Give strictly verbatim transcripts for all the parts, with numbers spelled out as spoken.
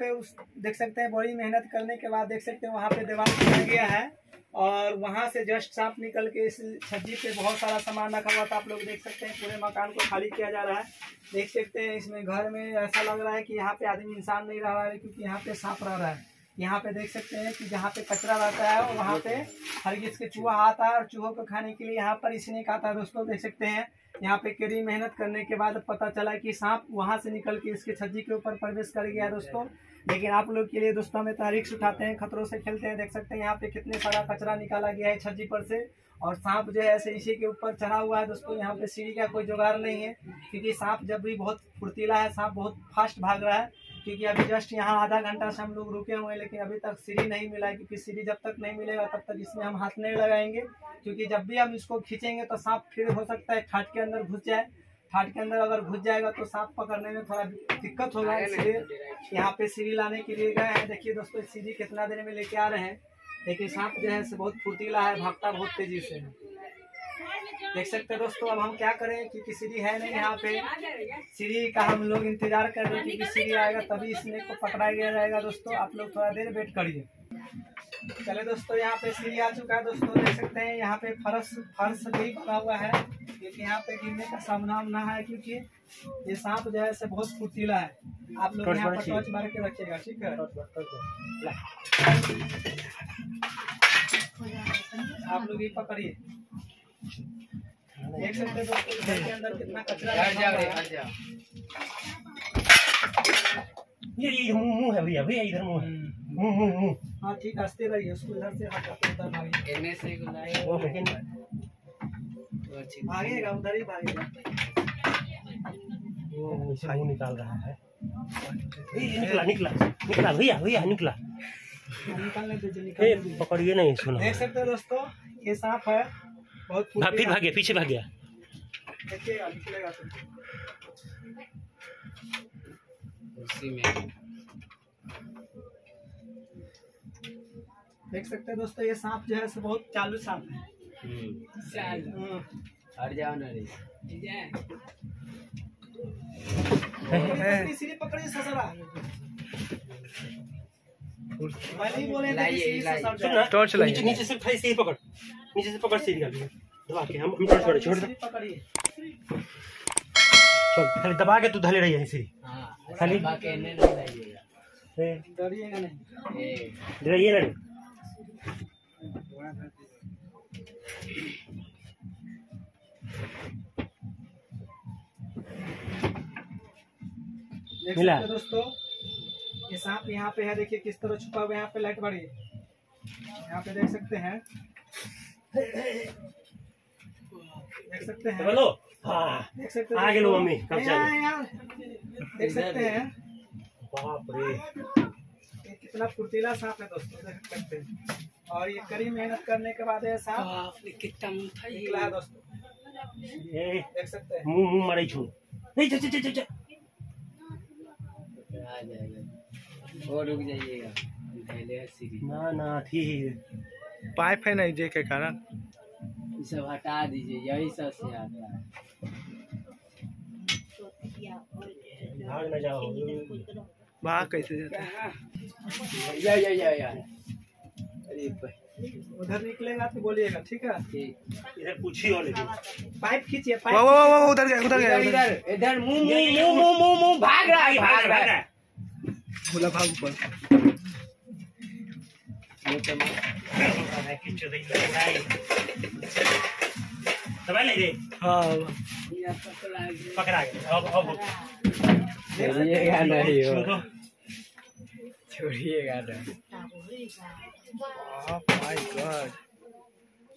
पे उस देख सकते हैं बड़ी मेहनत करने के बाद देख सकते हैं वहाँ पे दीवार बनाया गया है और वहाँ से जस्ट सांप निकल के इस छज्जी पे बहुत सारा सामान रखा हुआ था। आप लोग देख सकते हैं पूरे मकान को खाली किया जा रहा है। देख सकते हैं इसमें घर में ऐसा लग रहा है कि यहाँ पे आदमी इंसान नहीं रह रहा है क्योंकि यहाँ पे सांप रह रहा है। यहाँ पे देख सकते हैं कि जहाँ पे कचरा रहता है और वहाँ पे हरगिज के चूहा आता है और चूहों को खाने के लिए यहाँ पर स्नेक आता है। दोस्तों देख सकते हैं यहाँ पे कड़ी मेहनत करने के बाद पता चला कि सांप वहाँ से निकल के इसके छज्जी के ऊपर प्रवेश कर गया दोस्तों। लेकिन आप लोग के लिए दोस्तों हमें तहरीक्स उठाते हैं, खतरों से खेलते हैं। देख सकते हैं यहाँ पे कितने सारा कचरा निकाला गया है छज्जी पर से और सांप जो है ऐसे इसी के ऊपर चढ़ा हुआ है दोस्तों। यहाँ पे सीढ़ी का कोई जुगाड़ नहीं है क्योंकि सांप जब भी बहुत फुर्तीला है, सांप बहुत फास्ट भाग रहा है क्योंकि अभी जस्ट यहाँ आधा घंटा से हम लोग रुके हुए हैं लेकिन अभी तक सीढ़ी नहीं मिला है क्योंकि सीढ़ी जब तक नहीं मिलेगा तब तक इसमें हम हाथ नहीं लगाएंगे क्योंकि जब भी हम इसको खींचेंगे तो सांप फिर हो सकता है ठाट के अंदर घुस जाए। ठाट के अंदर अगर घुस जाएगा तो सांप पकड़ने में थोड़ा दिक्कत होगा, इसलिए यहाँ पे सीढ़ी लाने के लिए गए हैं। देखिए दोस्तों सीढ़ी कितना देर में लेके आ रहे हैं लेकिन सांप जो है बहुत फुर्तीला है, भागता बहुत तेजी से। देख सकते हैं दोस्तों अब हम क्या करें क्योंकि सीढ़ी है नहीं, यहाँ पे सीढ़ी का हम लोग इंतजार कर रहे हैं क्योंकि सीढ़ी आएगा तभी इसने को पकड़ा गया जाएगा दोस्तों। आप लोग थोड़ा देर वेट करिए। चले दोस्तों यहाँ पे सीढ़ी आ चुका है दोस्तों। देख सकते हैं यहाँ पे फर्श फर्श भी बना हुआ है क्योंकि यहाँ पे गिरने का सामना ना है क्योंकि ये सांप जो है बहुत फुर्तीला है। आप लोग यहाँ पर टॉर्च मार के रखिएगा, ठीक है। आप लोग ये पकड़िए। देख सकते हैं दोस्तों घर के अंदर कितना कचरा है। ये ये मुंह है भैया भैया इधर मुंह मुंह मुंह हाँ ठीक हंसते रहिए उसको इधर से हटाते उधर भागे इनमें से गुलाय वो लेकिन भागेगा उधर ही भागेगा। वो छाऊ निकाल रहा है। ये निकला निकला निकला भैया भैया निकला निकालने दो निकाल पकड़िए नहीं सुनो। देख सकते हैं दोस्तों ये सांप है बहुत फिर भाग गया, पीछे भाग गया। उसी में देख सकते हैं दोस्तों ये सांप जो है बहुत चालू सांप है। पकड़े ससरा टॉर्च लाइए नीचे से फैसे ही पकड़ नीचे से पकड़ सीढ़ी निकालिए दबा के हम हम टॉर्च पकड़े छोड़ दे चल खाली दबा के तू धले रही है सीढ़ी हां खाली दबा के नहीं लाइएगा ए डरिएगा नहीं ए डरिएगा नहीं। मिला दोस्तों ये सांप यहाँ पे है, देखिए किस तरह छुपा हुआ है। यहाँ पे लाइट बढ़ी यहाँ पे देख सकते हैं देख सकते हैं बोलो हाँ देख सकते हैं आगे लो मम्मी देख सकते हैं बाप रे कितना फुर्तीला सांप है दोस्तों। देख सकते हैं और ये कड़ी मेहनत करने के बाद ये सांप कितना मुंह निकला है दोस्तों। देख सकते हैं मुंह मुंह मरे छू नहीं चल चल चल आ जाएगा और रुक जाइएगा ना ना ठीक पाइप है ना जे के कारण सब हटा दीजिए यही सब से आता है। बाहर कैसे जाता है या या या या अरे उधर निकलेगा तो बोलिएगा, ठीक है। इधर पूछिए और पाइप खींचिए पाइप वो वो वो उधर गया उधर गया इधर इधर मुंह मुंह मुंह मुंह मुंह भाग रहा है भाग रहा है बोला भाग ऊपर ये तमाम खींच रही है दबा ले रे हां पकड़ा गया अब अब छोड़िएगा नहीं हो छोड़िएगा नहीं। ओह माय गॉड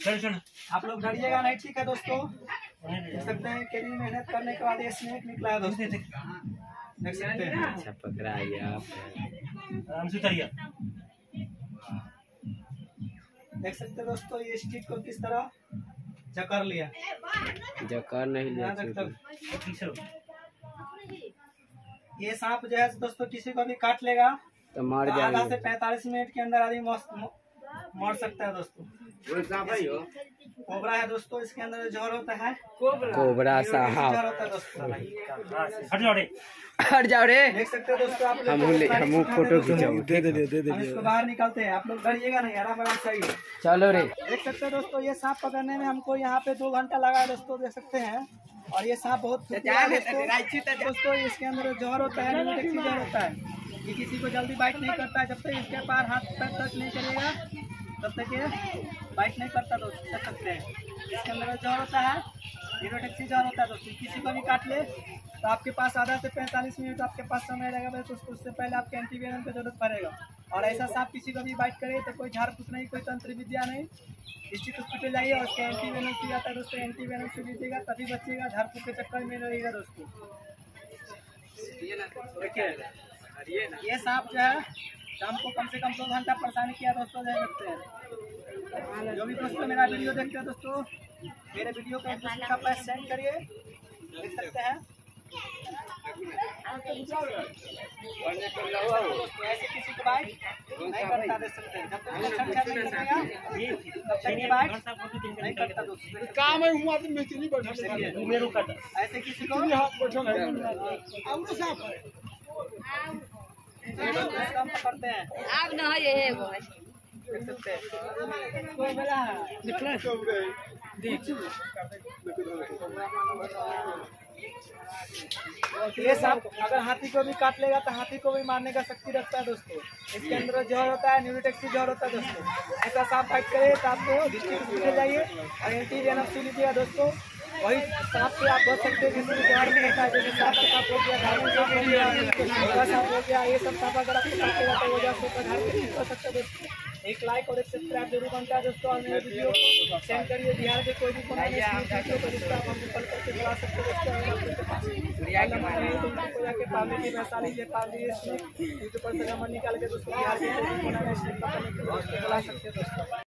चल चल आप लोग डरिएगा नहीं, ठीक है दोस्तों। देख सकते हैं कड़ी मेहनत करने के बाद ये स्नेक निकला है दोस्तों। देख सकते हैं अच्छा पकड़ा गया आप आराम से उतरिए। देख सकते हैं दोस्तों ये स्टिक को किस तरह जकड़ लिया जकड़ नहीं लिया ये सांप जो है दोस्तों किसी को भी काट लेगा तो मर जाएगा। आधा से पैंतालीस मिनट के अंदर आदमी मर सकता है दोस्तों। कोबरा है दोस्तों, इसके अंदर जहर होता है कोबरा साहब। हट जाओ रे, देख सकते हो दोस्तों आप, हम हम फोटो खिंचाओ, दे दे दे दे इसको बाहर निकालते हैं। आप लोग डरिएगा नहीं, हरा भरा सही है। चलो रे, देख सकते हो दोस्तों ये सांप पकड़ने में हमको यहाँ पे दो घंटा लगा है दोस्तों, देख सकते हैं। और ये सांप बहुत दोस्तों, इसके अंदर जहर होता है, जहर होता है, ये किसी को जल्दी बाइट नहीं करता है। जब तक इसके पार हाथ तक टच नहीं करेगा तब तक ये बाइट नहीं करता दोस्तों, कर सकते हैं। इसके अंदर जहर होता है, न्यूरोटॉक्सिक जहर होता है दोस्तों। किसी को भी काट ले तो आपके पास आधा से पैंतालीस मिनट आपके पास समय रहेगा, तो उससे पहले आपके एंटीवेनम की जरूरत पड़ेगा। और ऐसा सांप किसी को भी बाइट करे तो कोई झाड़ फूस नहीं, कोई तंत्र विद्या नहीं, निश्चित हॉस्पिटल जाइए। और उसके एंटीवेनम से जाता है दोस्तों, एंटीवेनम से लीजिएगा तभी बचिएगा, झाड़ फूस के चक्कर में रहेगा दोस्तों। ये सांप जो है शाम को कम से कम दो घंटा परेशान किया दोस्तों, देख सकते हैं। जो भी दोस्तों मेरा वीडियो देखते हैं दोस्तों, मेरे वीडियो को एक का पैसा सेंड करिए, देख सकते हैं। ऐसे किसी को बाइट नहीं करता, देख सकते हैं। ऐसे किसी को करते हैं आप ना, ये है वो ये सांप अगर हाथी को भी काट लेगा तो हाथी को भी मारने का शक्ति रखता है दोस्तों। इसके अंदर जहर होता है, न्यूरोटॉक्सिक जहर होता है दोस्तों। ऐसा सांप फाइट करे तो आपको डिस्ट्रिक्ट में जाइए और एंटीवेनम से लीजिएगा दोस्तों। वही सांप से आप बच सकते हैं, जिसमें जहर नहीं होता है, जैसे सांप का सांप हो गया, घाव हो गया, सांप हो गया, ये सब सांप अगर आप काटते रहते हो जाए तो घाव हो सकता है दोस्तों। एक लाइक और एक सब्सक्राइब जरूर बनता है दोस्तों। और मेरे वीडियो को सेंड करिए, बिहार के कोई भी करके बुला सकते हैं दोस्तों।